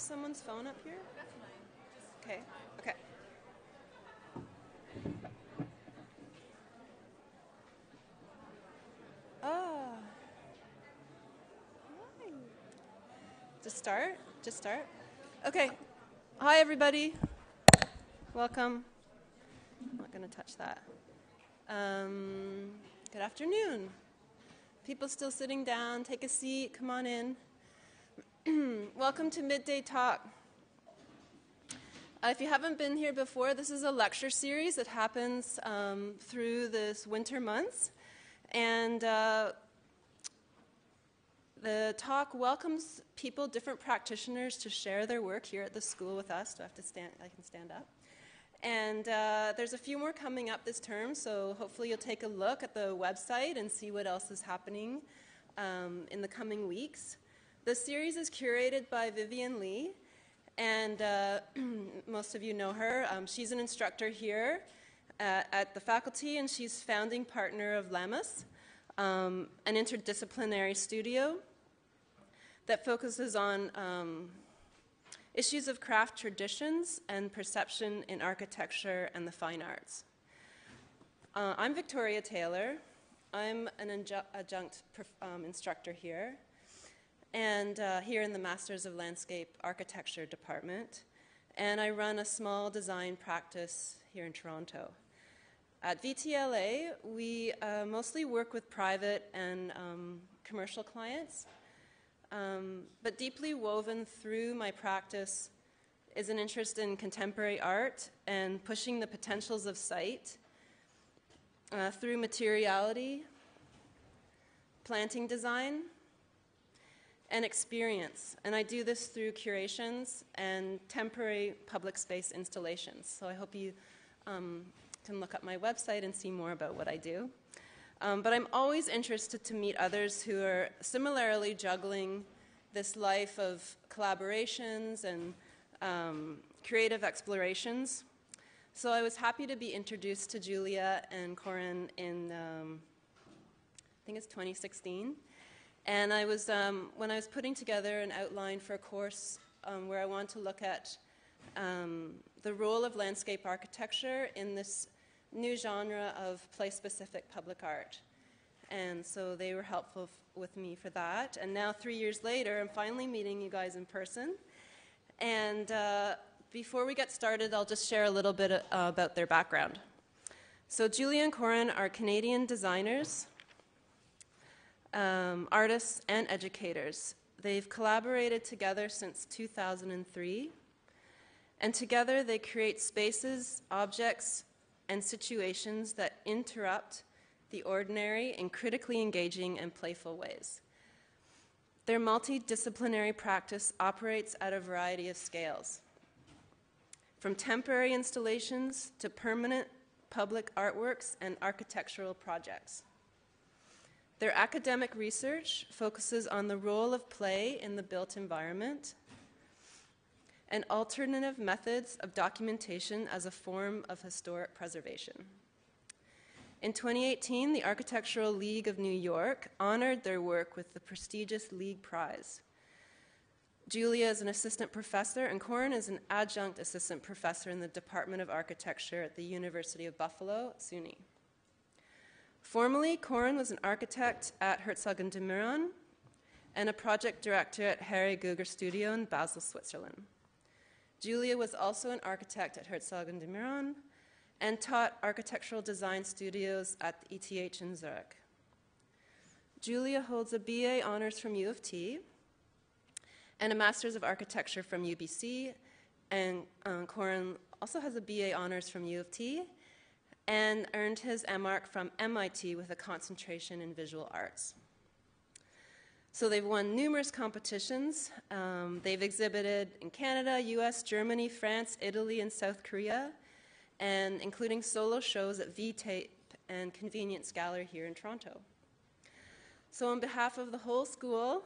Is someone's phone up here? That's mine. Okay. Okay. Oh. Hi. Just start? Just start? Okay. Hi, everybody. Welcome. I'm not going to touch that. Good afternoon. People still sitting down. Take a seat. Come on in. Welcome to Midday Talk. If you haven't been here before, this is a lecture series that happens through this winter months. And the talk welcomes people, different practitioners, to share their work here at the school with us. Do I have to stand? I can stand up. And there's a few more coming up this term, so hopefully you'll take a look at the website and see what else is happening in the coming weeks. The series is curated by Vivian Lee, and most of you know her. She's an instructor here at the faculty, and she's founding partner of LAMAS, an interdisciplinary studio that focuses on issues of craft traditions and perception in architecture and the fine arts. I'm Victoria Taylor. I'm an adjunct instructor here, and here in the Masters of Landscape Architecture Department. And I run a small design practice here in Toronto. At VTLA, we mostly work with private and commercial clients, but deeply woven through my practice is an interest in contemporary art and pushing the potentials of sight through materiality, planting design, and experience. And I do this through curations and temporary public space installations. So I hope you can look up my website and see more about what I do. But I'm always interested to meet others who are similarly juggling this life of collaborations and creative explorations. So I was happy to be introduced to Julia and Coryn in, I think it's 2016. And I was, when I was putting together an outline for a course where I wanted to look at the role of landscape architecture in this new genre of place-specific public art. And so they were helpful with me for that. And now 3 years later, I'm finally meeting you guys in person. And before we get started, I'll just share a little bit about their background. So Julia and Coryn are Canadian designers, artists, and educators. They've collaborated together since 2003, and together they create spaces, objects, and situations that interrupt the ordinary in critically engaging and playful ways. Their multidisciplinary practice operates at a variety of scales, from temporary installations to permanent public artworks and architectural projects. Their academic research focuses on the role of play in the built environment and alternative methods of documentation as a form of historic preservation. In 2018, the Architectural League of New York honored their work with the prestigious League Prize. Julia is an assistant professor, and Coryn is an adjunct assistant professor in the Department of Architecture at the University of Buffalo, SUNY. Formerly, Coryn was an architect at Herzog & de Meuron and a project director at Harry Gugger Studio in Basel, Switzerland. Julia was also an architect at Herzog & de Meuron and taught architectural design studios at the ETH in Zurich. Julia holds a BA honors from U of T and a Master's of Architecture from UBC, and Coryn also has a BA honors from U of T and earned his MArch from MIT with a concentration in visual arts. So they've won numerous competitions. They've exhibited in Canada, US, Germany, France, Italy, and South Korea, and including solo shows at V-Tape and Convenience Gallery here in Toronto. So on behalf of the whole school,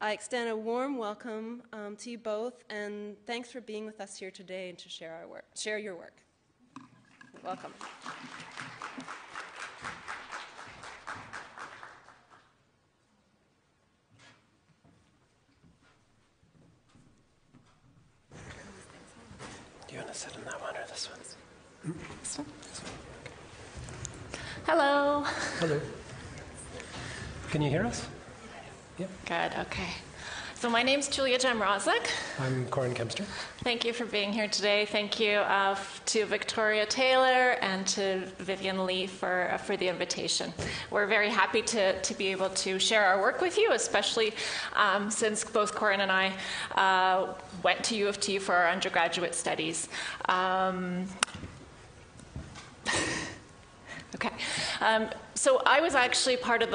I extend a warm welcome to you both, and thanks for being with us here today and to share our work, share your work. Welcome. This one? Hello. Hello. Can you hear us? Yep. Good, okay. So my name's Julia Jamrozik. I'm Coryn Kempster. Thank you for being here today. Thank you to Victoria Taylor and to Vivian Lee for the invitation. We're very happy to be able to share our work with you, especially since both Coryn and I went to U of T for our undergraduate studies. Okay. So I was actually part of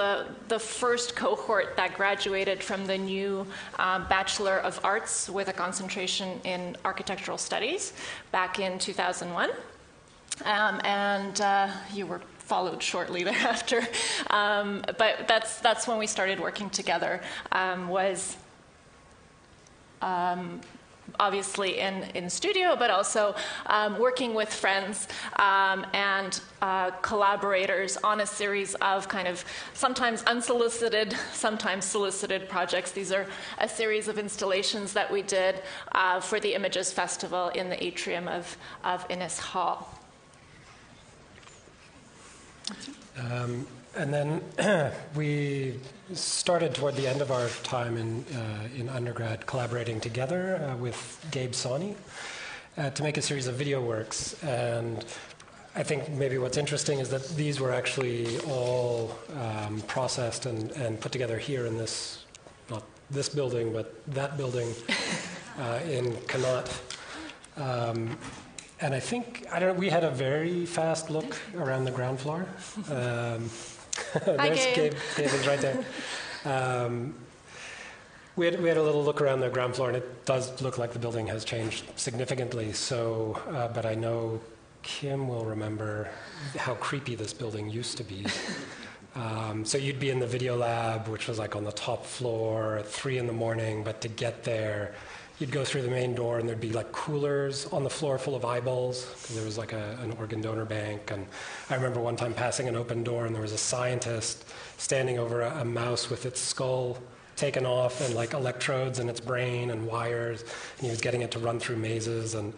the first cohort that graduated from the new Bachelor of Arts with a concentration in architectural studies back in 2001. You were followed shortly thereafter. But that's when we started working together, obviously in studio, but also working with friends and collaborators on a series of kind of sometimes unsolicited, sometimes solicited projects. These are a series of installations that we did for the Images Festival in the atrium of Innes Hall. And then we started toward the end of our time in undergrad collaborating together with Gabe Sawney to make a series of video works. And I think maybe what's interesting is that these were actually all processed and put together here in this, not this building, but that building in Connaught. And I think, I don't know, we had a very fast look around the ground floor. There's Gabe. Gabe is right there. We had a little look around the ground floor, and it does look like the building has changed significantly. So, but I know Kim will remember how creepy this building used to be. So you'd be in the video lab, which was like on the top floor at 3 in the morning. But to get there, you'd go through the main door, and there'd be like coolers on the floor full of eyeballs, because there was like an organ donor bank. And I remember one time passing an open door, and there was a scientist standing over a mouse with its skull taken off and like electrodes in its brain and wires, and he was getting it to run through mazes. And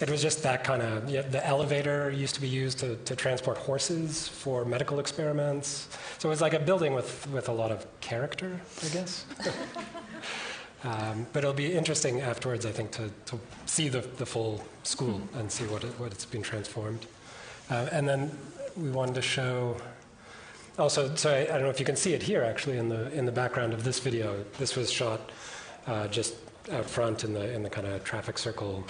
it was just that kind of, yeah, the elevator used to be used to transport horses for medical experiments. So it was like a building with a lot of character, I guess. But it'll be interesting afterwards, I think, to see the full school and see what it's been transformed. And then we wanted to show also, so I don't know if you can see it here, actually, in the background of this video. This was shot just out front in the kind of traffic circle,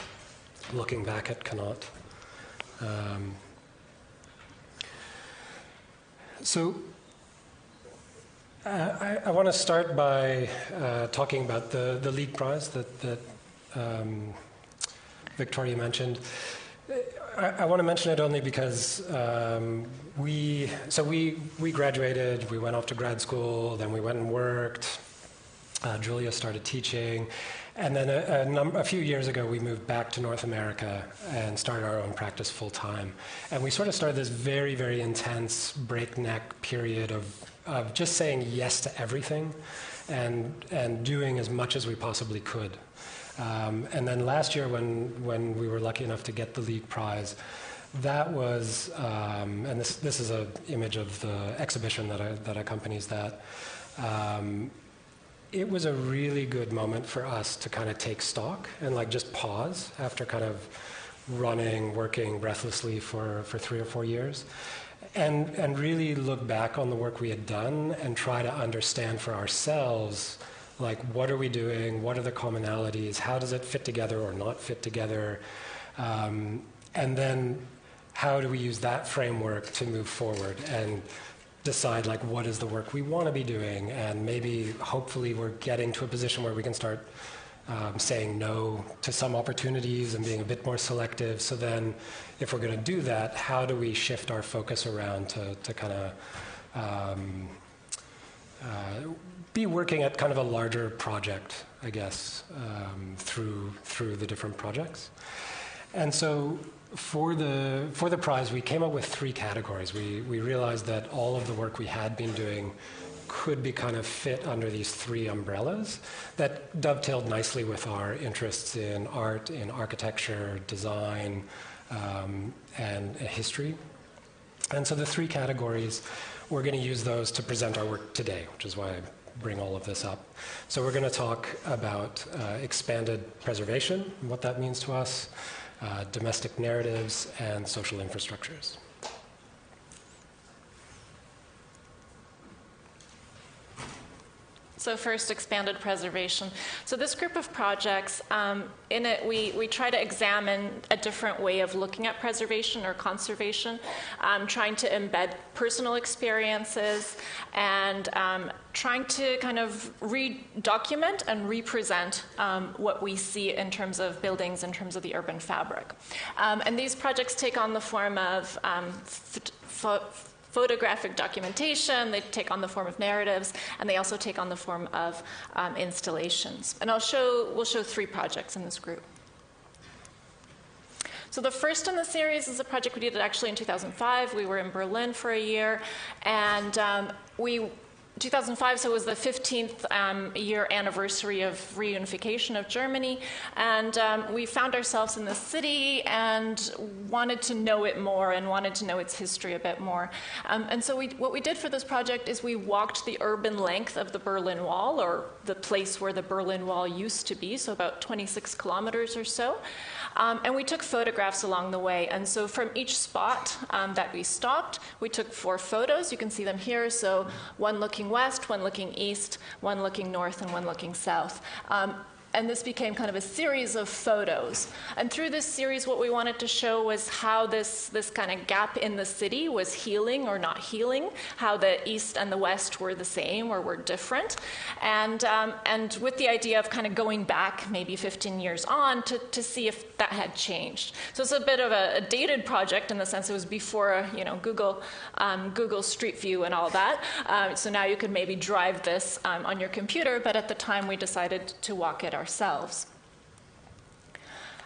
looking back at Connaught. I want to start by talking about the League Prize that Victoria mentioned. I want to mention it only because we graduated, we went off to grad school, then we went and worked. Julia started teaching, and then a few years ago we moved back to North America and started our own practice full time. And we sort of started this very, very intense breakneck period of just saying yes to everything and doing as much as we possibly could. And then last year when we were lucky enough to get the League Prize, that was, and this is an image of the exhibition that accompanies that. It was a really good moment for us to kind of take stock and like just pause after kind of working breathlessly for 3 or 4 years. And really look back on the work we had done and try to understand for ourselves, like, what are we doing? What are the commonalities? How does it fit together or not fit together? And then how do we use that framework to move forward and decide, like, what is the work we want to be doing? And maybe, hopefully, we're getting to a position where we can start saying no to some opportunities and being a bit more selective. So then if we're going to do that, how do we shift our focus around to kind of be working at kind of a larger project, I guess, through the different projects? And so for the prize, we came up with 3 categories. We realized that all of the work we had been doing could be kind of fit under these 3 umbrellas that dovetailed nicely with our interests in art, in architecture, design, and history. And so the three categories, we're going to use those to present our work today, which is why I bring all of this up. So we're going to talk about expanded preservation, and what that means to us, domestic narratives, and social infrastructures. So first, expanded preservation. So this group of projects, in it we try to examine a different way of looking at preservation or conservation, trying to embed personal experiences and trying to kind of re-document and represent what we see in terms of buildings, in terms of the urban fabric. And these projects take on the form of photographic documentation, they take on the form of narratives, and they also take on the form of installations. And we'll show three projects in this group. So the first in the series is a project we did actually in 2005. We were in Berlin for a year, and 2005, so it was the 15th year anniversary of reunification of Germany, and we found ourselves in the city and wanted to know it more and wanted to know its history a bit more. And so what we did for this project is we walked the urban length of the Berlin Wall, or the place where the Berlin Wall used to be, so about 26 kilometers or so, and we took photographs along the way. And so from each spot that we stopped, we took 4 photos. You can see them here, so one looking west, one looking east, one looking north, and one looking south. And this became kind of a series of photos. And through this series, what we wanted to show was how this kind of gap in the city was healing or not healing, how the east and the west were the same or were different. And with the idea of kind of going back maybe 15 years on to see if that had changed. So it's a bit of a dated project in the sense it was before, you know, Google Street View and all that. So now you could maybe drive this on your computer, but at the time we decided to walk it ourselves.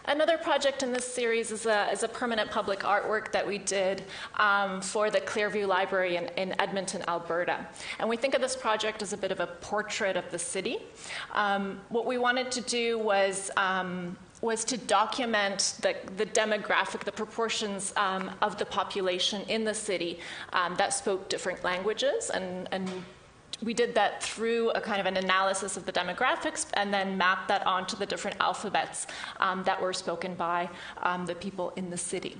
Another project in this series is a permanent public artwork that we did for the Clearview Library in Edmonton, Alberta. And we think of this project as a bit of a portrait of the city. What we wanted to do was to document the demographic, the proportions of the population in the city that spoke different languages, and we did that through a kind of an analysis of the demographics and then mapped that onto the different alphabets that were spoken by the people in the city.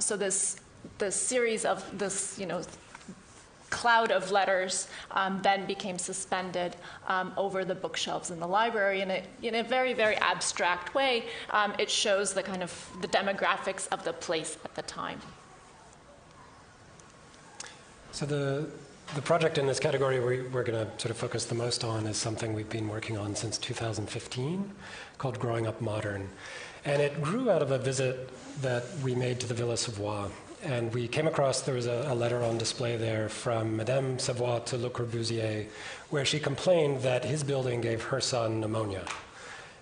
So this series of this, you know, cloud of letters then became suspended over the bookshelves in the library, and in a very, very abstract way, it shows the kind of the demographics of the place at the time. So the project in this category we're going to sort of focus the most on is something we've been working on since 2015 called Growing Up Modern. And it grew out of a visit that we made to the Villa Savoie. And we came across, there was a letter on display there from Madame Savoie to Le Corbusier, where she complained that his building gave her son pneumonia.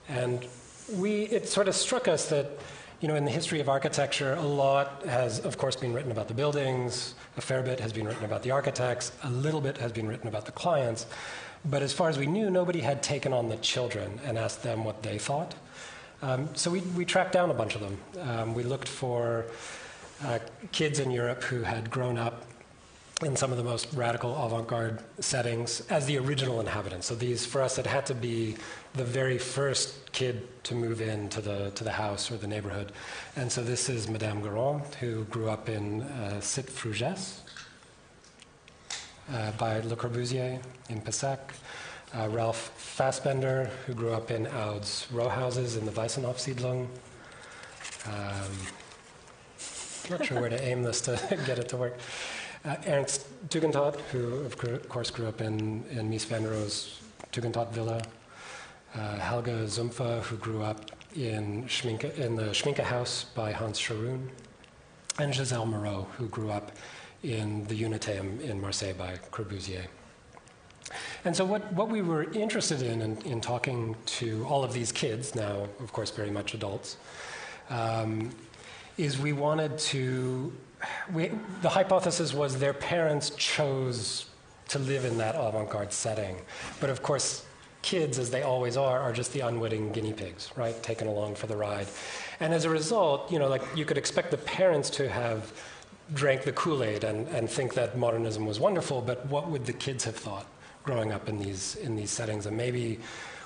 And it sort of struck us that, you know, in the history of architecture, a lot has, of course, been written about the buildings, a fair bit has been written about the architects, a little bit has been written about the clients, but as far as we knew, nobody had taken on the children and asked them what they thought. So we tracked down a bunch of them. We looked for kids in Europe who had grown up in some of the most radical avant-garde settings as the original inhabitants. So these, for us, it had to be the very first kid to move into to the house or the neighborhood. And so this is Madame Goron, who grew up in Cite Fruges by Le Corbusier in Pissac. Ralph Fassbender, who grew up in Aud's row houses in the Weissenhof-Siedlung. Not sure where to aim this to get it to work. Ernst Tugendhat, who of course grew up in Mies van Rohe's Tugendhat Villa. Helge Zumpfe, who grew up in the Schminke house by Hans Scharoun. And Giselle Moreau, who grew up in the Uniteum in Marseille by Corbusier. And so what we were interested in talking to all of these kids, now of course very much adults, is we wanted to... The hypothesis was their parents chose to live in that avant-garde setting. But of course, kids, as they always are just the unwitting guinea pigs, right, taken along for the ride. And as a result, you know, like, you could expect the parents to have drank the Kool-Aid and think that modernism was wonderful, but what would the kids have thought growing up in these settings? And maybe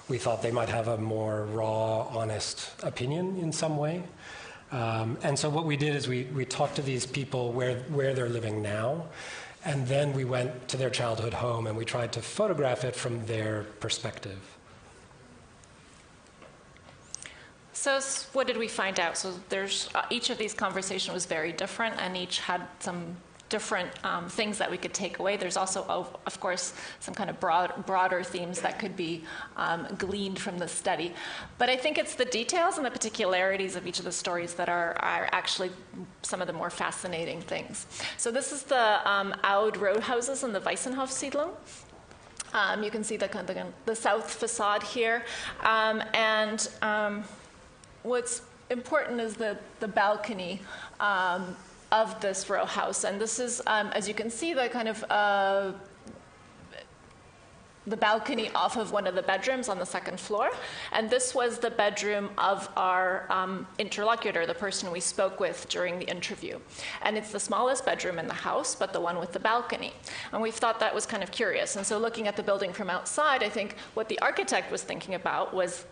we thought they might have a more raw, honest opinion in some way. And so what we did is we talked to these people where they're living now, and then we went to their childhood home and we tried to photograph it from their perspective. So what did we find out? So there's each of these conversations was very different, and each had some different things that we could take away. There's also, of course, some kind of broader themes that could be gleaned from the study. But I think it's the details and the particularities of each of the stories that are actually some of the more fascinating things. So this is the Aud Roadhouses in the Weissenhof-Siedlung. You can see the south facade here. What's important is the balcony of this row house. And this is, as you can see, the kind of the balcony off of one of the bedrooms on the second floor. And this was the bedroom of our interlocutor, the person we spoke with during the interview. And it's the smallest bedroom in the house, but the one with the balcony. And we thought that was kind of curious. And so looking at the building from outside, I think what the architect was thinking about was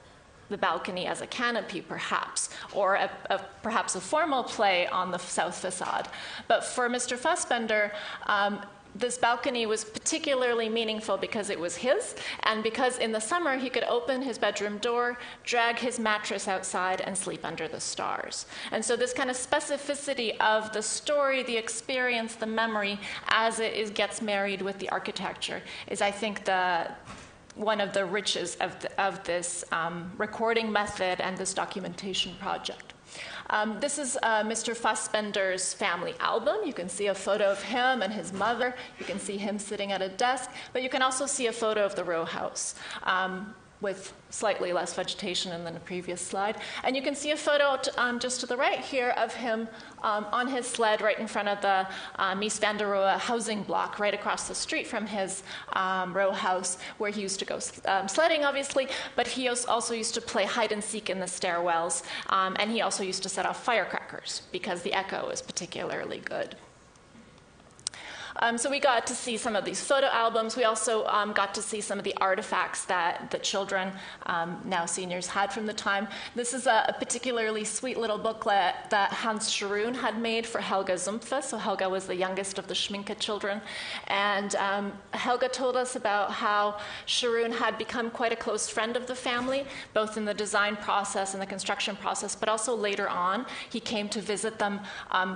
the balcony as a canopy, perhaps, or perhaps a formal play on the south facade. But for Mr. Fassbender, this balcony was particularly meaningful because it was his, and because in the summer he could open his bedroom door, drag his mattress outside, and sleep under the stars. And so this kind of specificity of the story, the experience, the memory, as it gets married with the architecture, is, I think, one of the riches of this recording method and this documentation project. This is Mr. Fassbender's family album. You can see a photo of him and his mother. You can see him sitting at a desk, but you can also see a photo of the row house with slightly less vegetation than the previous slide. And you can see a photo just to the right here of him on his sled right in front of the East Van der Rohe housing block, right across the street from his row house, where he used to go sledding, obviously, but he also used to play hide and seek in the stairwells, and he also used to set off firecrackers because the echo was particularly good. So we got to see some of these photo albums. We also got to see some of the artifacts that the children, now seniors, had from the time. This is a particularly sweet little booklet that Hans Scharoun had made for Helge Zumpfe. So Helge was the youngest of the Schminke children. And Helge told us about how Scharoun had become quite a close friend of the family, both in the design process and the construction process, but also later on. He came to visit them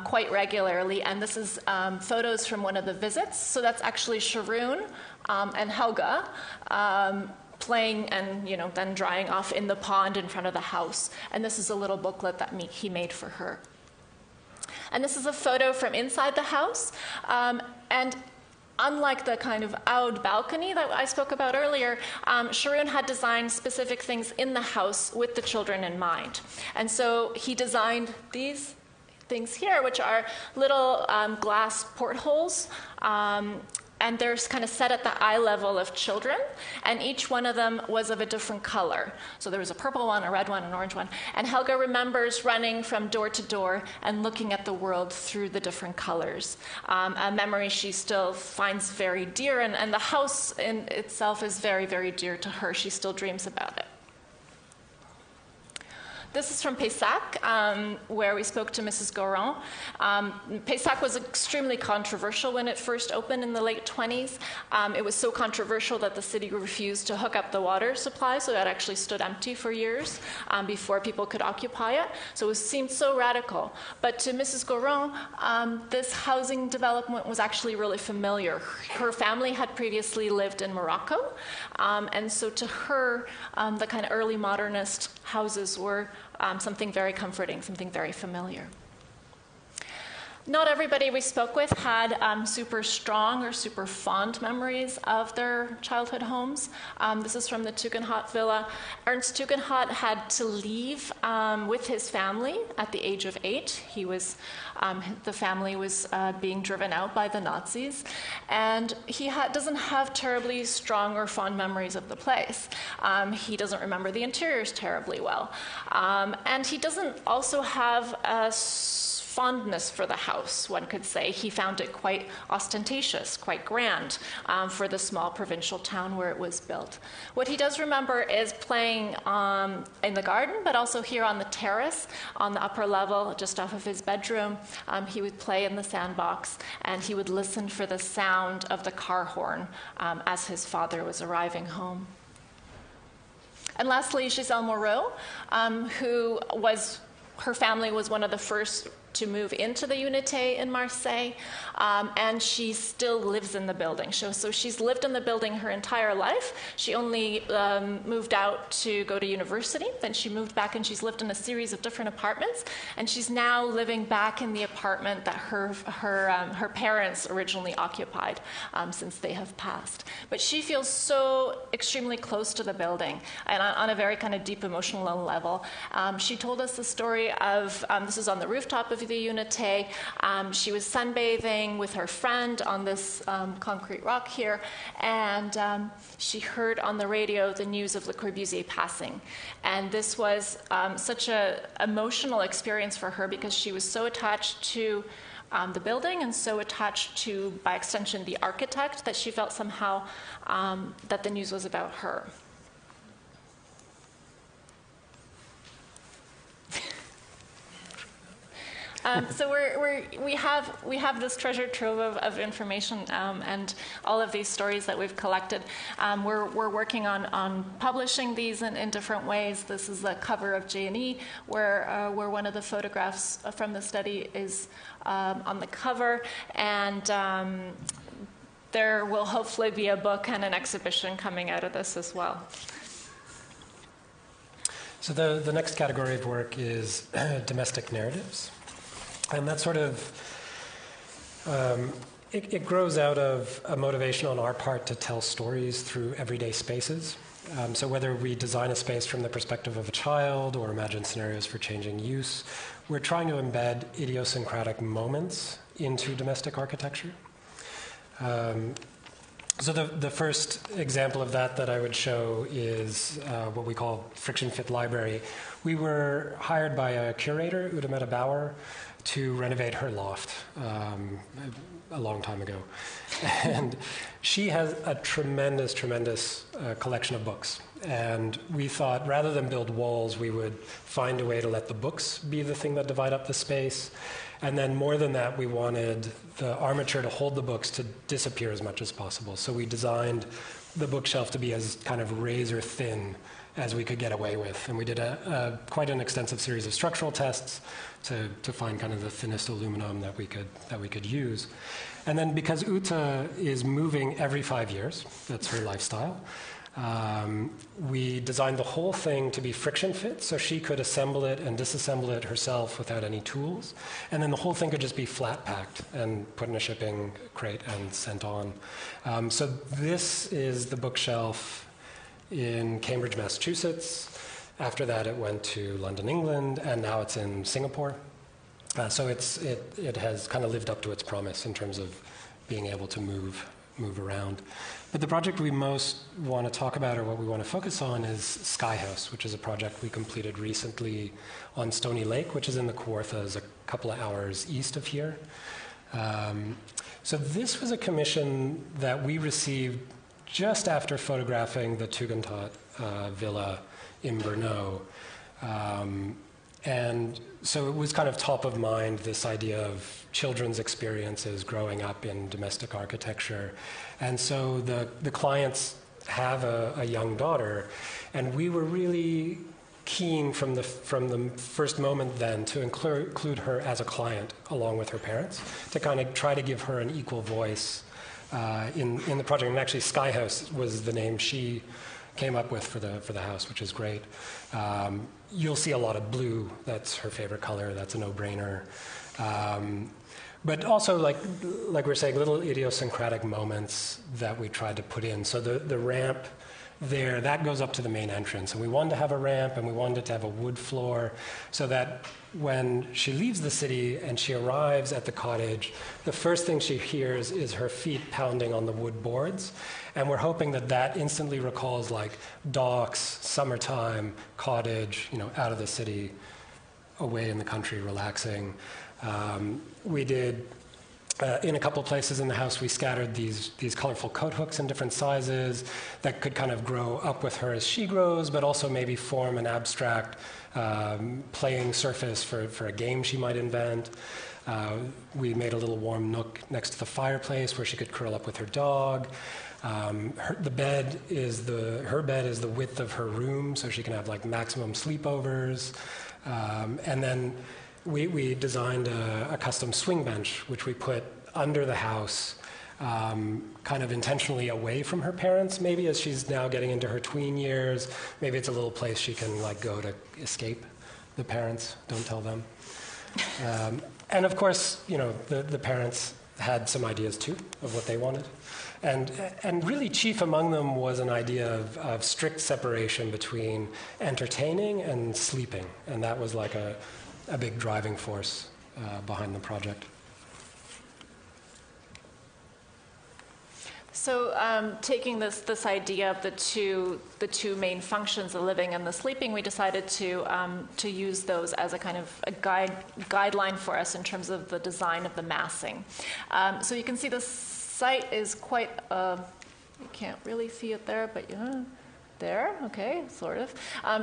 quite regularly. And this is photos from one of the visits. So that's actually Scharoun and Helge playing and, you know, then drying off in the pond in front of the house. And this is a little booklet that he made for her. And this is a photo from inside the house. And unlike the kind of Aud balcony that I spoke about earlier, Scharoun had designed specific things in the house with the children in mind. And so he designed these things here, which are little glass portholes, and they're kind of set at the eye level of children, and each one of them was of a different color. So there was a purple one, a red one, an orange one, and Helge remembers running from door to door and looking at the world through the different colors, a memory she still finds very dear, and the house in itself is very, very dear to her. She still dreams about it. This is from Pissac, where we spoke to Mrs. Goron. Pissac was extremely controversial when it first opened in the late 20s. It was so controversial that the city refused to hook up the water supply, so that actually stood empty for years before people could occupy it. So it seemed so radical. But to Mrs. Goron, this housing development was actually really familiar. Her family had previously lived in Morocco, and so to her, the kind of early modernist houses were something very comforting, something very familiar. Not everybody we spoke with had super strong or super fond memories of their childhood homes. This is from the Tugendhat Villa. Ernst Tugendhat had to leave with his family at the age of 8. He was, the family was being driven out by the Nazis, and he doesn't have terribly strong or fond memories of the place. He doesn't remember the interiors terribly well, and he doesn't also have a fondness for the house, one could say. He found it quite ostentatious, quite grand for the small provincial town where it was built. What he does remember is playing in the garden, but also here on the terrace, on the upper level, just off of his bedroom. He would play in the sandbox, and he would listen for the sound of the car horn as his father was arriving home. And lastly, Giselle Moreau, her family was one of the first to move into the Unité in Marseille, and she still lives in the building. So she's lived in the building her entire life. She only moved out to go to university, then she moved back, and she's lived in a series of different apartments, and she's now living back in the apartment that her parents originally occupied since they have passed. But she feels so extremely close to the building, and on a very kind of deep emotional level. She told us the story of, this is on the rooftop of the Unité. She was sunbathing with her friend on this concrete rock here, and she heard on the radio the news of Le Corbusier passing. And this was such an emotional experience for her, because she was so attached to the building and so attached to, by extension, the architect, that she felt somehow that the news was about her. So we have this treasure trove of information, and all of these stories that we've collected. We're working on publishing these in different ways. This is the cover of J&E, where one of the photographs from the study is on the cover, and there will hopefully be a book and an exhibition coming out of this as well. So the next category of work is domestic narratives. And that sort of, it grows out of a motivation on our part to tell stories through everyday spaces. So whether we design a space from the perspective of a child or imagine scenarios for changing use, we're trying to embed idiosyncratic moments into domestic architecture. So the first example of that I would show is what we call Friction Fit Library. We were hired by a curator, Udomea Bauer, to renovate her loft a long time ago. And she has a tremendous collection of books. And we thought, rather than build walls, we would find a way to let the books be the thing that divide up the space. And then more than that, we wanted the armature to hold the books to disappear as much as possible. So we designed the bookshelf to be as kind of razor thin as we could get away with. And we did quite an extensive series of structural tests to find kind of the thinnest aluminum that we could use. And then because Uta is moving every 5 years, that's her lifestyle, we designed the whole thing to be friction fit, so she could assemble it and disassemble it herself without any tools. And then the whole thing could just be flat packed and put in a shipping crate and sent on. So this is the bookshelf in Cambridge, Massachusetts. After that, it went to London, England, and now it's in Singapore. So it has kind of lived up to its promise in terms of being able to move around. But the project we most want to talk about, or what we want to focus on, is Sky House, which is a project we completed recently on Stony Lake, which is in the Kawarthas, a couple of hours east of here. So this was a commission that we received just after photographing the Tugendhat Villa in Brno. And so it was kind of top of mind, this idea of children's experiences growing up in domestic architecture. And so the clients have a young daughter, and we were really keen from the first moment then to include her as a client along with her parents, to kind of try to give her an equal voice in the project. And actually Sky House was the name she came up with for the house, which is great. You'll see a lot of blue. That's her favorite color. That's a no-brainer. But also, like we're saying, little idiosyncratic moments that we tried to put in. So the ramp there, that goes up to the main entrance. And we wanted to have a ramp, and we wanted to have a wood floor, so that when she leaves the city and she arrives at the cottage, the first thing she hears is her feet pounding on the wood boards. And we're hoping that that instantly recalls, like, docks, summertime, cottage, you know, out of the city, away in the country, relaxing. We did, in a couple places in the house, we scattered these colorful coat hooks in different sizes that could kind of grow up with her as she grows, but also maybe form an abstract playing surface for a game she might invent. We made a little warm nook next to the fireplace where she could curl up with her dog. Her bed is the width of her room, so she can have, like, maximum sleepovers. And then we designed a custom swing bench, which we put under the house, kind of intentionally away from her parents, maybe as she's now getting into her tween years. Maybe it's a little place she can, like, go to escape the parents. Don't tell them. And of course, you know, the parents had some ideas too of what they wanted. And really chief among them was an idea of strict separation between entertaining and sleeping. And that was like a big driving force behind the project. So taking this idea of the two main functions, the living and the sleeping, we decided to use those as a kind of a guideline for us in terms of the design of the massing. So you can see the site is quite. You can't really see it there, but yeah. There, okay, sort of.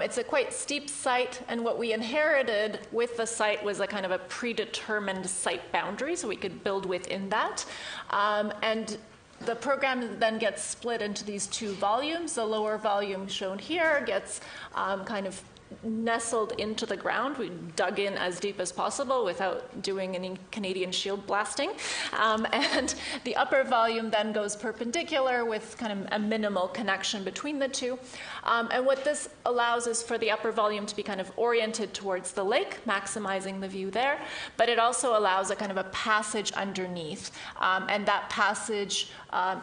It's a quite steep site, and what we inherited with the site was a kind of a predetermined site boundary, so we could build within that. And the program then gets split into these two volumes. The lower volume shown here gets kind of nestled into the ground. We dug in as deep as possible without doing any Canadian shield blasting. And the upper volume then goes perpendicular with kind of a minimal connection between the two. And what this allows is for the upper volume to be kind of oriented towards the lake, maximizing the view there. But it also allows a kind of a passage underneath. And that passage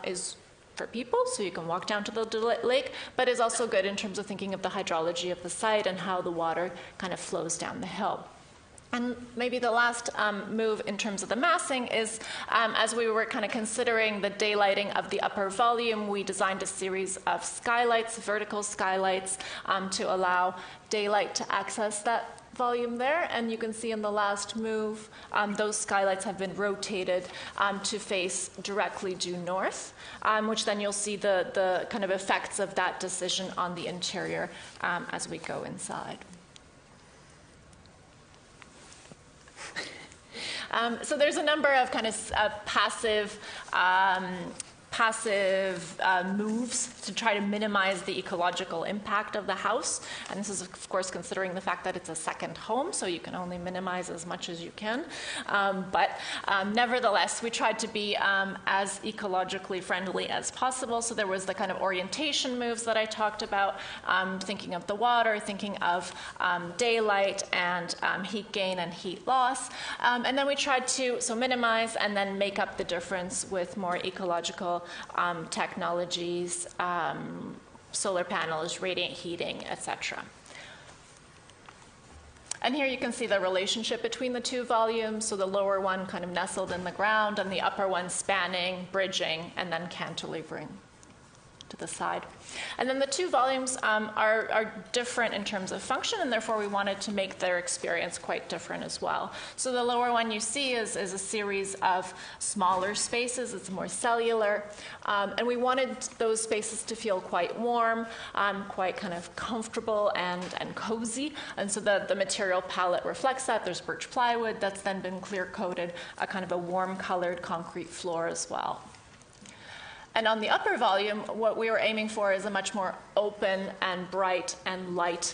is for people, so you can walk down to the lake, but is also good in terms of thinking of the hydrology of the site and how the water kind of flows down the hill. And maybe the last move in terms of the massing is, as we were kind of considering the daylighting of the upper volume, we designed a series of skylights, vertical skylights, to allow daylight to access that volume there, and you can see in the last move, those skylights have been rotated to face directly due north, which then you'll see the kind of effects of that decision on the interior as we go inside. So there's a number of kind of passive moves to try to minimize the ecological impact of the house. And this is, of course, considering the fact that it's a second home, so you can only minimize as much as you can. But nevertheless, we tried to be as ecologically friendly as possible. So there was the kind of orientation moves that I talked about, thinking of the water, thinking of daylight and heat gain and heat loss. And then we tried to minimize and then make up the difference with more ecological technologies, solar panels, radiant heating, etc. And here you can see the relationship between the two volumes, so the lower one kind of nestled in the ground and the upper one spanning, bridging, and then cantilevering to the side. And then the two volumes are different in terms of function, and therefore we wanted to make their experience quite different as well. So the lower one you see is a series of smaller spaces. It's more cellular. And we wanted those spaces to feel quite warm, quite kind of comfortable and cozy. And so the material palette reflects that. There's birch plywood that's then been clear-coated, a kind of a warm-colored concrete floor as well. And on the upper volume, what we were aiming for is a much more open and bright and light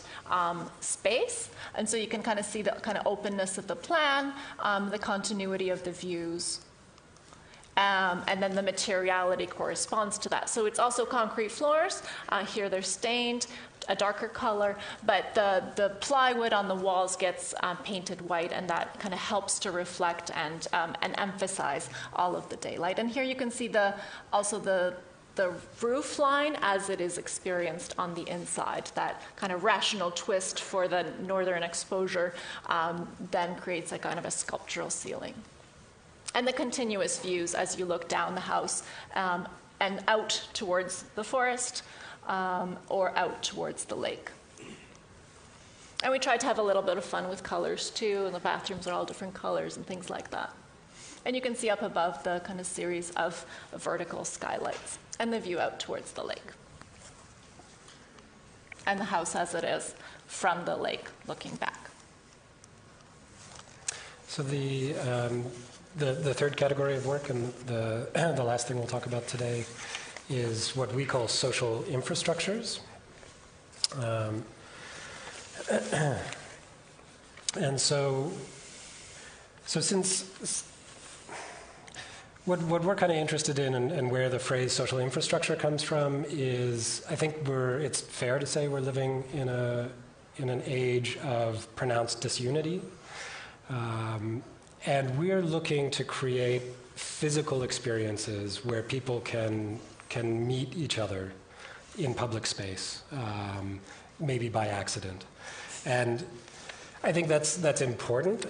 space. And so you can kind of see the kind of openness of the plan, the continuity of the views, and then the materiality corresponds to that. So it's also concrete floors. Here they're stained, a darker color, but the plywood on the walls gets painted white, and that kind of helps to reflect and emphasize all of the daylight. And here you can see the roof line as it is experienced on the inside. That kind of rational twist for the northern exposure then creates a kind of a sculptural ceiling. And the continuous views as you look down the house and out towards the forest or out towards the lake. And we tried to have a little bit of fun with colors too, and the bathrooms are all different colors and things like that. And you can see up above the kind of series of vertical skylights and the view out towards the lake. And the house as it is from the lake looking back. So the third category of work, and the last thing we'll talk about today, is what we call social infrastructures. And so since what we're kind of interested in, and where the phrase social infrastructure comes from, is I think it's fair to say we're living in an age of pronounced disunity, and we're looking to create physical experiences where people can meet each other in public space, maybe by accident. And I think that's important.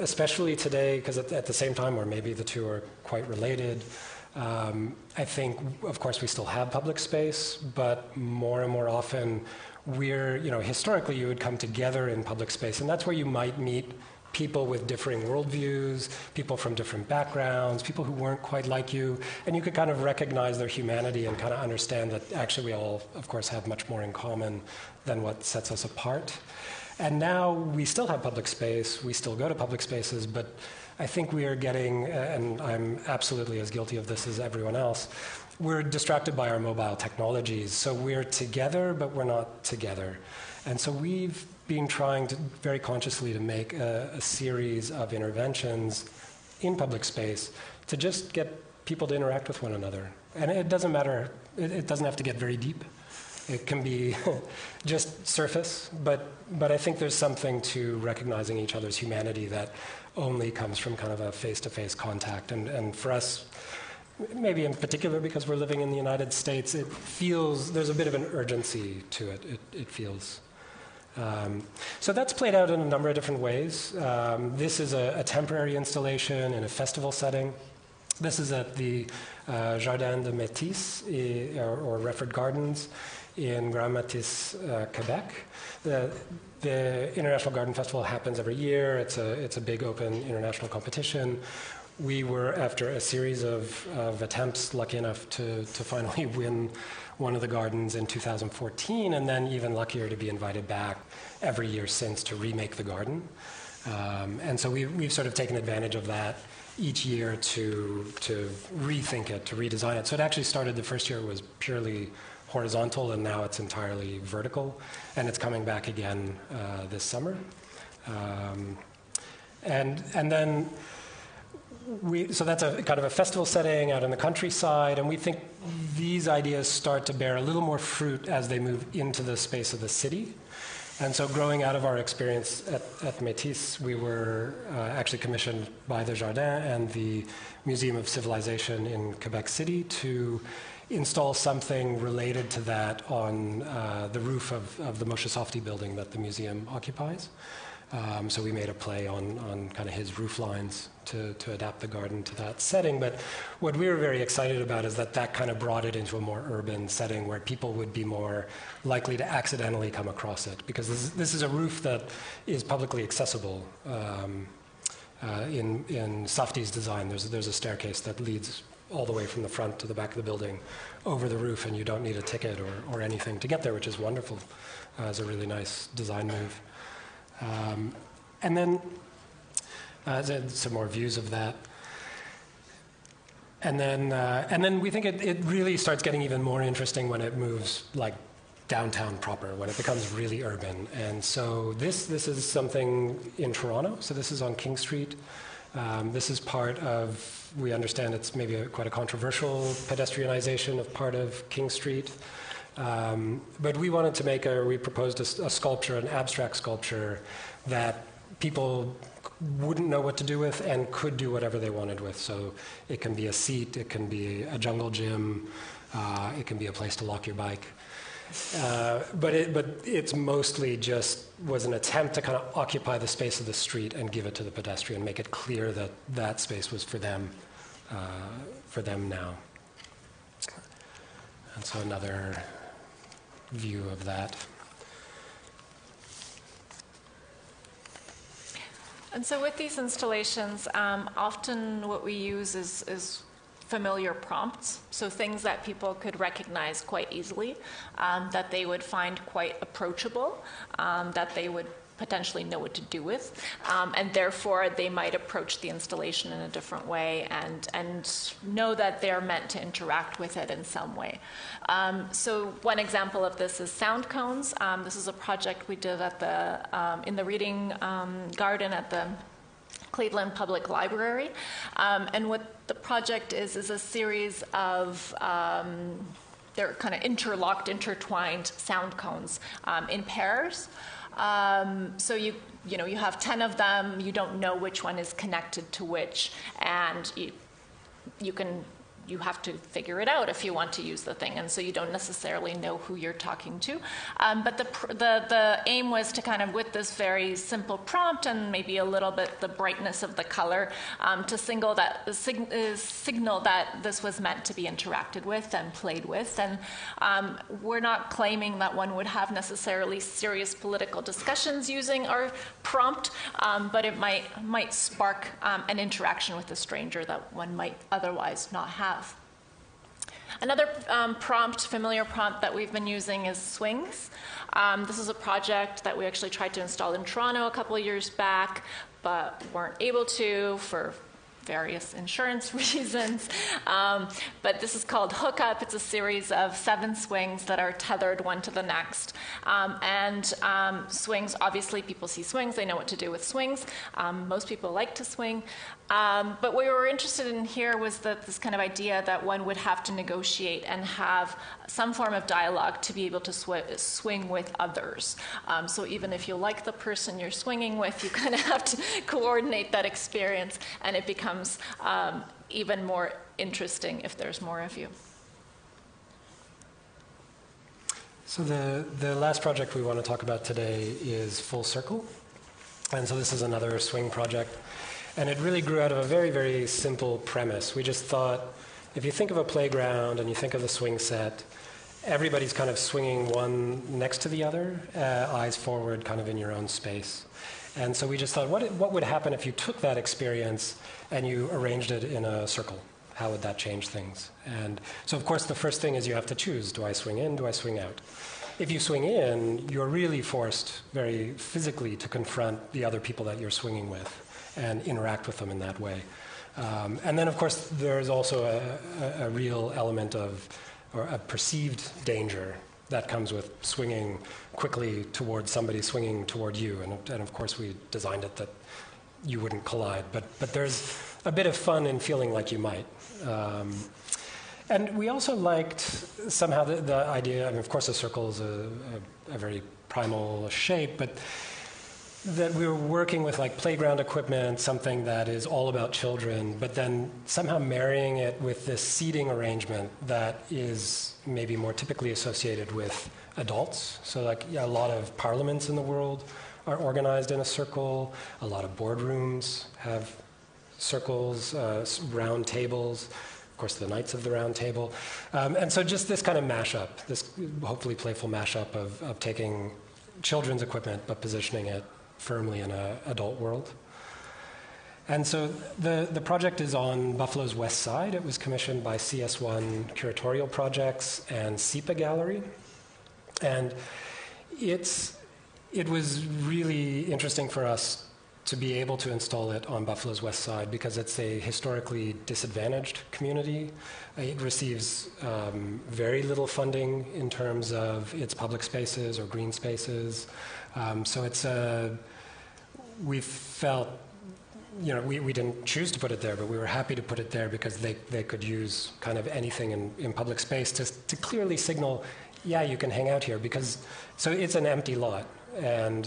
Especially today, because at the same time, or maybe the two are quite related, I think, of course, we still have public space, but more and more often, historically, you would come together in public space, and that's where you might meet people with differing worldviews, people from different backgrounds, people who weren't quite like you, and you could kind of recognize their humanity and kind of understand that actually we all, of course, have much more in common than what sets us apart. And now we still have public space, we still go to public spaces, but I think we are getting, and I'm absolutely as guilty of this as everyone else, we're distracted by our mobile technologies. So we're together, but we're not together. And so we've been trying to very consciously to make a series of interventions in public space to just get people to interact with one another. And it doesn't matter, it doesn't have to get very deep. It can be just surface, but I think there's something to recognizing each other's humanity that only comes from kind of a face-to-face contact. And for us, maybe in particular because we're living in the United States, it feels, there's a bit of an urgency to it, it feels. So that's played out in a number of different ways. This is a temporary installation in a festival setting. This is at the Jardin des Métis, or Redford Gardens, in Grand Matisse, Quebec. The International Garden Festival happens every year. It's a big open international competition. We were, after a series of attempts, lucky enough to finally win one of the gardens in 2014, and then even luckier to be invited back every year since to remake the garden. And so we've sort of taken advantage of that each year to rethink it, to redesign it. So it actually started, the first year was purely horizontal, and now it's entirely vertical, and it's coming back again this summer. And then so that's a kind of a festival setting out in the countryside, and we think these ideas start to bear a little more fruit as they move into the space of the city. And so growing out of our experience at Métis, we were actually commissioned by the Jardin and the Museum of Civilization in Quebec City to install something related to that on the roof of the Moshe Safdie building that the museum occupies. So we made a play on kind of his roof lines to adapt the garden to that setting. But what we were very excited about is that kind of brought it into a more urban setting where people would be more likely to accidentally come across it, because this is a roof that is publicly accessible. In Safdie's design, there's a staircase that leads all the way from the front to the back of the building over the roof, and you don't need a ticket or anything to get there, which is wonderful. It's a really nice design move. And then some more views of that. And then we think it really starts getting even more interesting when it moves like downtown proper, when it becomes really urban. And so this is something in Toronto. So this is on King Street. This is part of, we understand it's maybe quite a controversial pedestrianization of part of King Street. But we wanted to make we proposed a sculpture, an abstract sculpture that people wouldn't know what to do with and could do whatever they wanted with. So it can be a seat, it can be a jungle gym, it can be a place to lock your bike. But it's mostly just was an attempt to kind of occupy the space of the street and give it to the pedestrian, make it clear that that space was for them now. And so another view of that. And so with these installations, often what we use is familiar prompts, so things that people could recognize quite easily, that they would find quite approachable, that they would potentially know what to do with, and therefore they might approach the installation in a different way and know that they're meant to interact with it in some way. So one example of this is sound cones. This is a project we did at the in the reading garden at the Cleveland Public Library, and what the project is a series of they're kind of interlocked, intertwined sound cones in pairs. So you know, you have 10 of them. You don't know which one is connected to which, and you have to figure it out if you want to use the thing, and so you don't necessarily know who you're talking to. But the aim was to kind of, with this very simple prompt and maybe a little bit the brightness of the color, to signal that this was meant to be interacted with and played with. And we're not claiming that one would have necessarily serious political discussions using our prompt, but it might spark an interaction with a stranger that one might otherwise not have. Another familiar prompt that we've been using is swings. This is a project that we actually tried to install in Toronto a couple of years back, but weren't able to for various insurance reasons. But this is called Hookup. It's a series of 7 swings that are tethered one to the next. Swings, obviously people see swings, they know what to do with swings. Most people like to swing. But what we were interested in here was this kind of idea that one would have to negotiate and have some form of dialogue to be able to swing with others. So even if you like the person you're swinging with, you kind of have to coordinate that experience, and it becomes even more interesting if there's more of you. So the last project we want to talk about today is Full Circle. And so this is another swing project. And it really grew out of a very, very simple premise. We just thought, if you think of a playground and you think of the swing set, everybody's kind of swinging one next to the other, eyes forward, kind of in your own space. And so we just thought, what would happen if you took that experience and you arranged it in a circle? How would that change things? And so, of course, the first thing is you have to choose, do I swing in, do I swing out? If you swing in, you're really forced very physically to confront the other people that you're swinging with and interact with them in that way. And then, of course, there's also a real element of, or a perceived danger that comes with swinging quickly towards somebody swinging toward you. And of course, we designed it that you wouldn't collide. But there's a bit of fun in feeling like you might. And we also liked somehow the idea, I mean, of course, a circle is a very primal shape, but that we were working with like playground equipment, something that is all about children, but then somehow marrying it with this seating arrangement that is maybe more typically associated with adults. So like a lot of parliaments in the world are organized in a circle. A lot of boardrooms have circles, round tables. Of course, the Knights of the Round Table. And so just this kind of mashup, this hopefully playful mashup of taking children's equipment but positioning it firmly in an adult world. And so the project is on Buffalo's west side. It was commissioned by CS1 Curatorial Projects and SIPA Gallery. And it was really interesting for us to be able to install it on Buffalo's west side because it's a historically disadvantaged community. It receives very little funding in terms of its public spaces or green spaces. So it's we felt, you know, we didn't choose to put it there, but we were happy to put it there because they could use kind of anything in public space to clearly signal, yeah, you can hang out here, because so it's an empty lot. And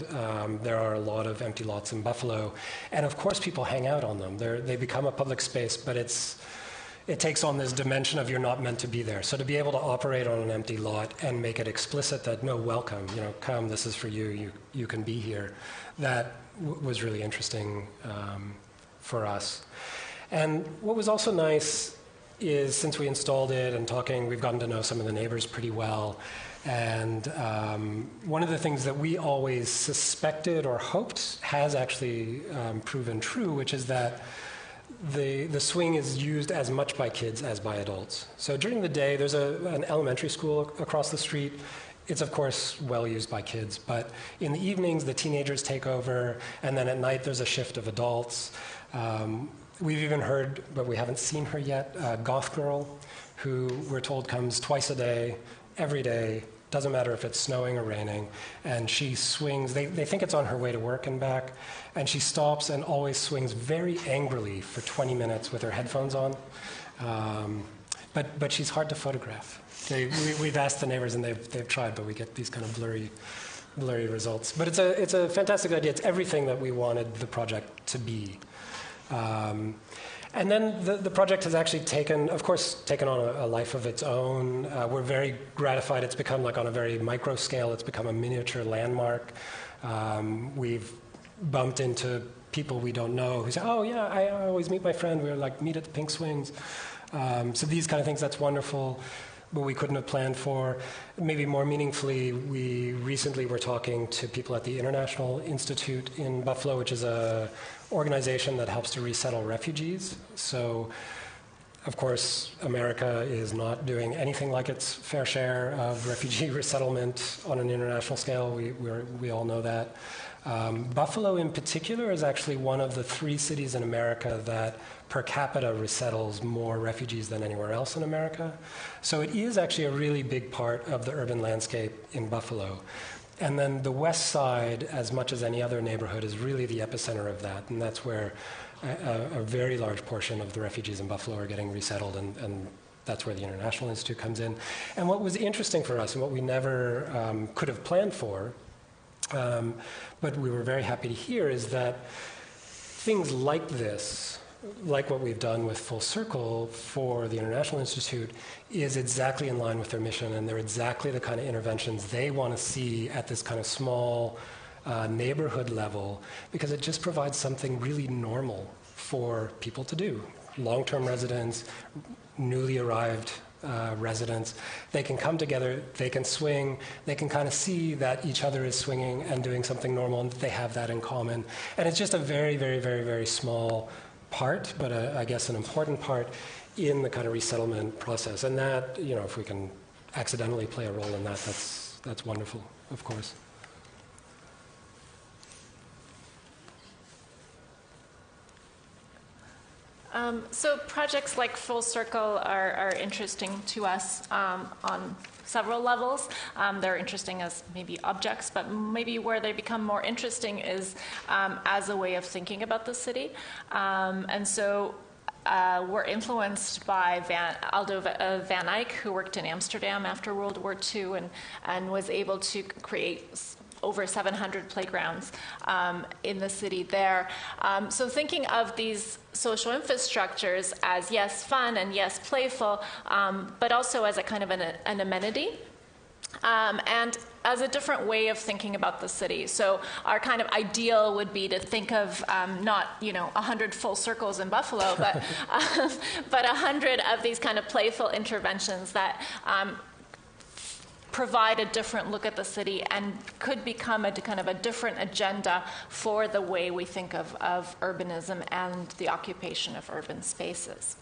there are a lot of empty lots in Buffalo. And of course, people hang out on them. They become a public space, but it takes on this dimension of you're not meant to be there. So to be able to operate on an empty lot and make it explicit that, no, welcome, you know, come, this is for you, you can be here, that was really interesting for us. And what was also nice is, since we installed it and talking, we've gotten to know some of the neighbors pretty well. And one of the things that we always suspected or hoped has actually proven true, which is that the swing is used as much by kids as by adults. So during the day, there's an elementary school across the street. It's, of course, well used by kids. But in the evenings, the teenagers take over. And then at night, there's a shift of adults. We've even heard, but we haven't seen her yet, a goth girl who we're told comes twice a day, every day, doesn't matter if it's snowing or raining, and she swings. They think it's on her way to work and back, and she stops and always swings very angrily for 20 minutes with her headphones on. But she's hard to photograph. We've asked the neighbors, and they've tried, but we get these kind of blurry results. But it's a fantastic idea. It's everything that we wanted the project to be. And then the project has actually taken on a life of its own. We're very gratified. It's become, like, on a very micro scale, it's become a miniature landmark. We've bumped into people we don't know who say, oh, yeah, I always meet my friend. We're like, meet at the Pink Swings. So these kind of things, that's wonderful, but we couldn't have planned for. Maybe more meaningfully, we recently were talking to people at the International Institute in Buffalo, which is a organization that helps to resettle refugees. So, of course, America is not doing anything like its fair share of refugee resettlement on an international scale. We all know that. Buffalo, in particular, is actually one of the three cities in America that per capita resettles more refugees than anywhere else in America. So it is actually a really big part of the urban landscape in Buffalo. And then the West Side, as much as any other neighborhood, is really the epicenter of that. And that's where a very large portion of the refugees in Buffalo are getting resettled. And that's where the International Institute comes in. And what was interesting for us, and what we never could have planned for, but we were very happy to hear, is that things like this, like what we've done with Full Circle for the International Institute, is exactly in line with their mission, and they're exactly the kind of interventions they want to see at this kind of small neighborhood level, because it just provides something really normal for people to do. Long-term residents, newly arrived residents, they can come together, they can swing, they can kind of see that each other is swinging and doing something normal, and they have that in common. And it's just a very, very, very, very small part, but I guess an important part in the kind of resettlement process. And that, you know, if we can accidentally play a role in that, that's wonderful, of course. So projects like Full Circle are interesting to us on several levels. They're interesting as maybe objects, but maybe where they become more interesting is as a way of thinking about the city. And so we're influenced by Aldo van Eyck, who worked in Amsterdam after World War II and was able to create over 700 playgrounds in the city there. So thinking of these social infrastructures as, yes, fun and, yes, playful, but also as a kind of an amenity. And as a different way of thinking about the city. So our kind of ideal would be to think of not, you know, 100 full circles in Buffalo, but 100 of these kind of playful interventions that provide a different look at the city and could become a kind of a different agenda for the way we think of urbanism and the occupation of urban spaces.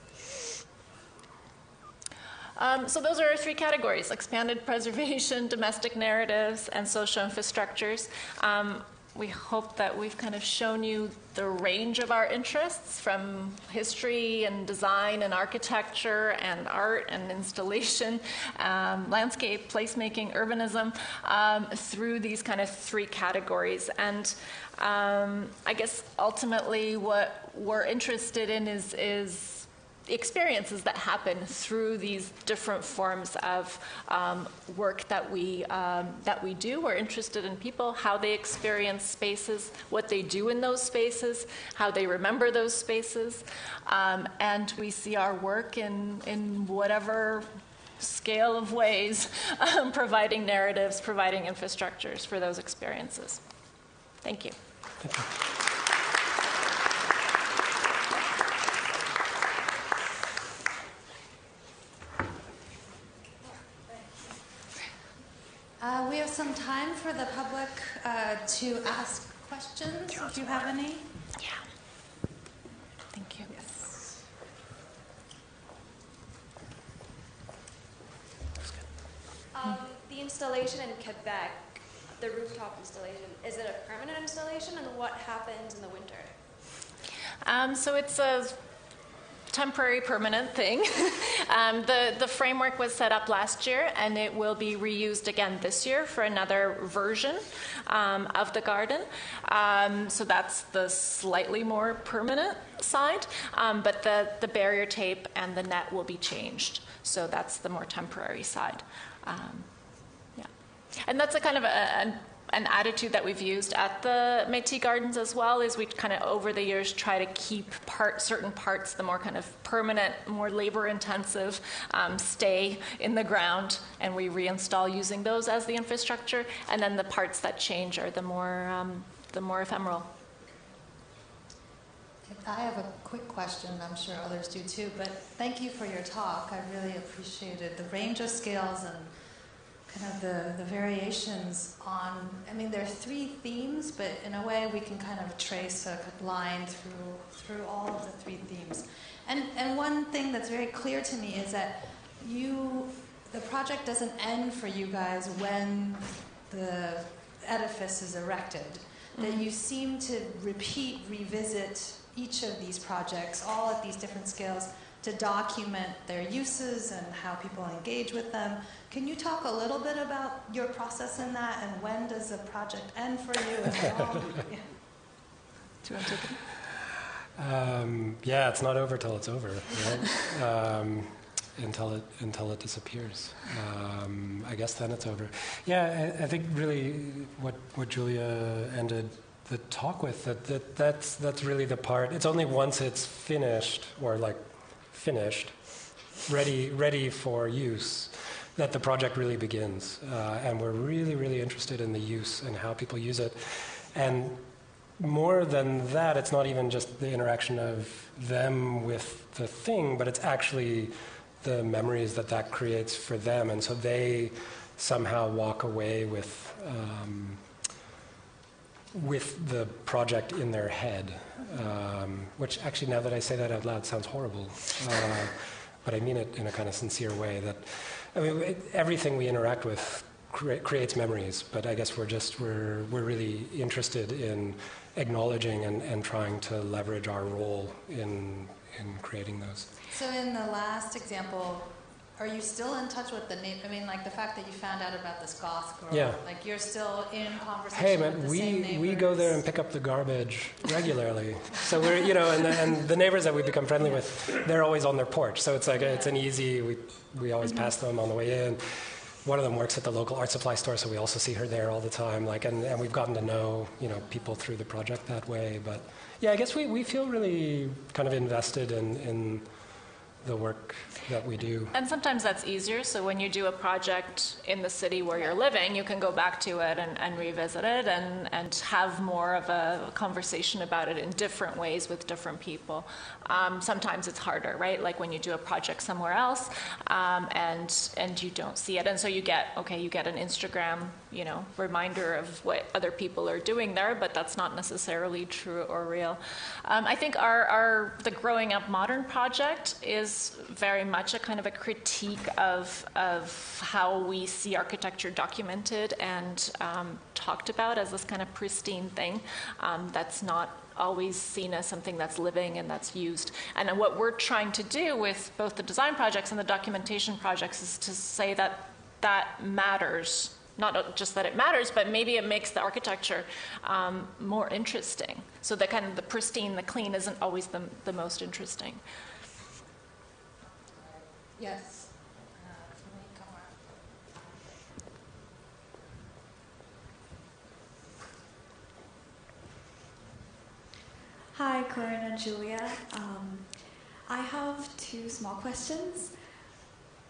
So those are our three categories: expanded preservation, domestic narratives, and social infrastructures. We hope that we've kind of shown you the range of our interests, from history and design and architecture and art and installation, landscape, placemaking, urbanism, through these kind of three categories. And I guess ultimately what we're interested in is experiences that happen through these different forms of work that we do. We're interested in people, how they experience spaces, what they do in those spaces, how they remember those spaces, and we see our work in whatever scale of ways, providing narratives, providing infrastructures for those experiences. Thank you. Thank you. We have some time for the public to ask questions, if you have any. Yeah. Thank you. Yes. The installation in Quebec, the rooftop installation, is it a permanent installation, and what happens in the winter? So it's a temporary permanent thing. The framework was set up last year, and it will be reused again this year for another version of the garden. So that's the slightly more permanent side, but the barrier tape and the net will be changed. So that's the more temporary side. Yeah, and that's a kind of an attitude that we've used at the Métis Gardens as well, is we kind of over the years try to keep certain parts, the more kind of permanent, more labor-intensive, stay in the ground, and we reinstall using those as the infrastructure, and then the parts that change are the more ephemeral. I have a quick question, I'm sure others do too, but thank you for your talk. I really appreciated the range of scales and kind of the variations on, I mean, there are three themes, but in a way we can kind of trace a line through all of the three themes. And one thing that's very clear to me is that the project doesn't end for you guys when the edifice is erected. Mm-hmm. That you seem to repeat, revisit each of these projects, all at these different scales, to document their uses and how people engage with them. Can you talk a little bit about your process in that, and when does the project end for you at all? Yeah. Do you want to take it? Yeah, it's not over till it's over, right? Until it disappears. I guess then it's over. Yeah, I think really what Julia ended the talk with, that's really the part. It's only once it's finished, or like finished, ready for use, that the project really begins. And we're really, really interested in the use and how people use it. And more than that, it's not even just the interaction of them with the thing, but it's actually the memories that creates for them. And so they somehow walk away with the project in their head, which actually, now that I say that out loud, sounds horrible. But I mean it in a kind of sincere way, that I mean, everything we interact with creates memories, but I guess we're really interested in acknowledging and trying to leverage our role in creating those. So in the last example, are you still in touch with the name? I mean, like the fact that you found out about this goth girl. Yeah. Like you're still in conversation. Hey, man, with the same neighbors. We go there and pick up the garbage regularly. So we're, you know, and the neighbors that we become friendly yeah. with, they're always on their porch. So it's like yeah. it's an easy. We always mm-hmm. pass them on the way in. One of them works at the local art supply store, so we also see her there all the time. Like, and we've gotten to know, you know, people through the project that way. But yeah, I guess we feel really kind of invested in the work that we do. And sometimes that's easier. So when you do a project in the city where you're living, you can go back to it and revisit it and have more of a conversation about it in different ways with different people. Sometimes it's harder, right? Like when you do a project somewhere else and you don't see it. And so you get an Instagram, you know, reminder of what other people are doing there, but that's not necessarily true or real. I think the Growing Up Modern project is very much a kind of a critique of how we see architecture documented and talked about as this kind of pristine thing that's not always seen as something that's living and that's used. And what we're trying to do with both the design projects and the documentation projects is to say that matters. Not just that it matters, but maybe it makes the architecture more interesting. So the kind of the pristine, the clean isn't always the most interesting. Yes. Hi, Coryn and Julia. I have two small questions.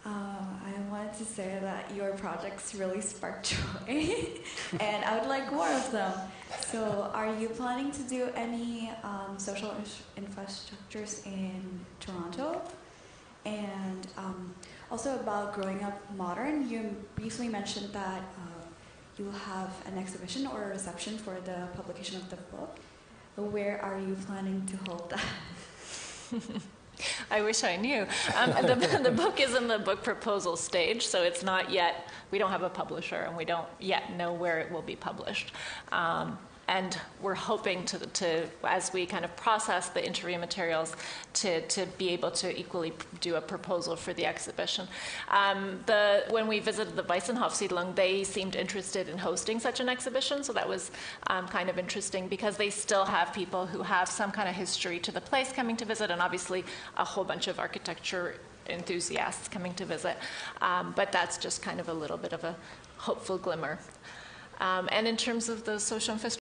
I wanted to say that your projects really spark joy, and I would like more of them. So are you planning to do any social infrastructures in Toronto? And also about Growing Up Modern, you briefly mentioned that you will have an exhibition or a reception for the publication of the book. Where are you planning to hold that? I wish I knew. The book is in the book proposal stage, so it's not yet, we don't have a publisher, and we don't yet know where it will be published. And we're hoping to, as we kind of process the interview materials, to be able to equally do a proposal for the exhibition. When we visited the Weissenhof-Siedlung, they seemed interested in hosting such an exhibition, so that was kind of interesting, because they still have people who have some kind of history to the place coming to visit, and obviously a whole bunch of architecture enthusiasts coming to visit. But that's just kind of a little bit of a hopeful glimmer. And in terms of the social infrastructure,